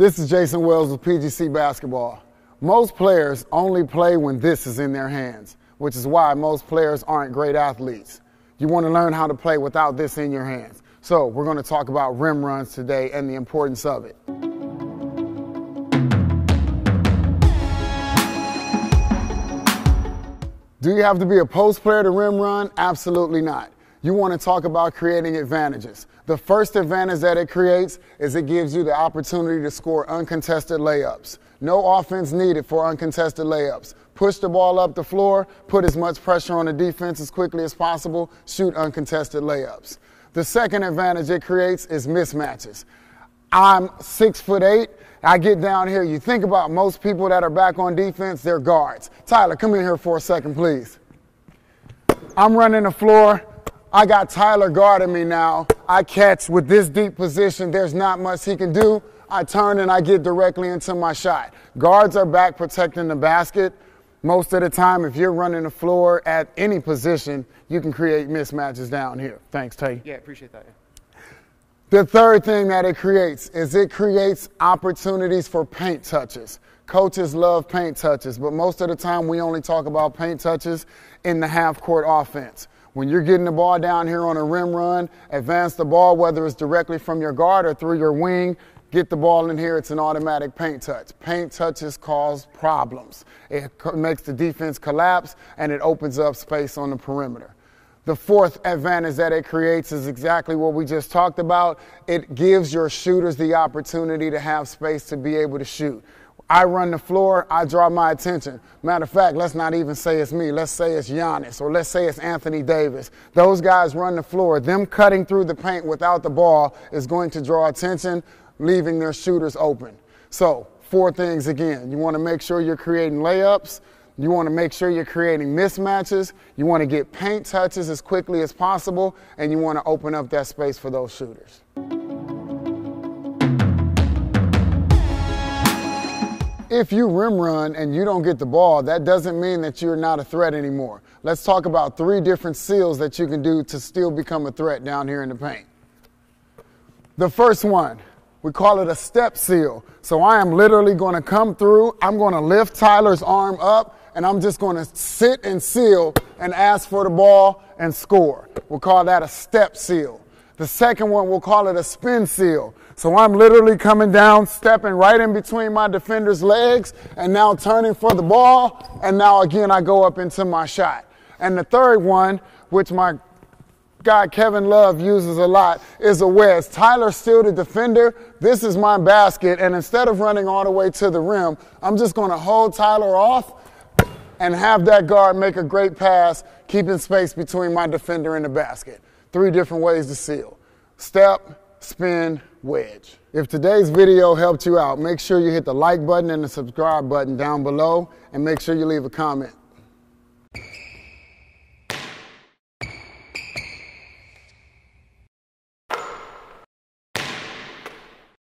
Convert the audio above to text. This is Jayson Wells with PGC Basketball. Most players only play when this is in their hands, which is why most players aren't great athletes. You want to learn how to play without this in your hands. So we're going to talk about rim runs today and the importance of it. Do you have to be a post player to rim run? Absolutely not. You want to talk about creating advantages. The first advantage that it creates is it gives you the opportunity to score uncontested layups. No offense needed for uncontested layups. Push the ball up the floor, put as much pressure on the defense as quickly as possible, shoot uncontested layups. The second advantage it creates is mismatches. I'm 6'8". I get down here. You think about most people that are back on defense, they're guards. Tyler, come in here for a second, please. I'm running the floor. I got Tyler guarding me now. I catch with this deep position. There's not much he can do. I turn and I get directly into my shot. Guards are back protecting the basket. Most of the time, if you're running the floor at any position, you can create mismatches down here. Thanks, Tay. Yeah, appreciate that. Yeah. The third thing that it creates is it creates opportunities for paint touches. Coaches love paint touches, but most of the time we only talk about paint touches in the half-court offense. When you're getting the ball down here on a rim run, advance the ball, whether it's directly from your guard or through your wing, get the ball in here, it's an automatic paint touch. Paint touches cause problems. It makes the defense collapse, and it opens up space on the perimeter. The fourth advantage that it creates is exactly what we just talked about. It gives your shooters the opportunity to have space to be able to shoot. I run the floor, I draw my attention. Matter of fact, let's not even say it's me. Let's say it's Giannis, or let's say it's Anthony Davis. Those guys run the floor. Them cutting through the paint without the ball is going to draw attention, leaving their shooters open. So, four things again. You want to make sure you're creating layups. You want to make sure you're creating mismatches. You want to get paint touches as quickly as possible, and you want to open up that space for those shooters. If you rim run and you don't get the ball, that doesn't mean that you're not a threat anymore. Let's talk about three different seals that you can do to still become a threat down here in the paint. The first one, we call it a step seal. So I am literally going to come through, I'm going to lift Tyler's arm up, and I'm just going to sit and seal and ask for the ball and score. We'll call that a step seal. The second one, we'll call it a spin seal. So I'm literally coming down, stepping right in between my defender's legs, and now turning for the ball, and now again I go up into my shot. And the third one, which my guy Kevin Love uses a lot, is a wedge. Tyler's still the defender, this is my basket, and instead of running all the way to the rim, I'm just going to hold Tyler off and have that guard make a great pass, keeping space between my defender and the basket. Three different ways to seal. Step, spin, wedge. If today's video helped you out, make sure you hit the like button and the subscribe button down below, and make sure you leave a comment.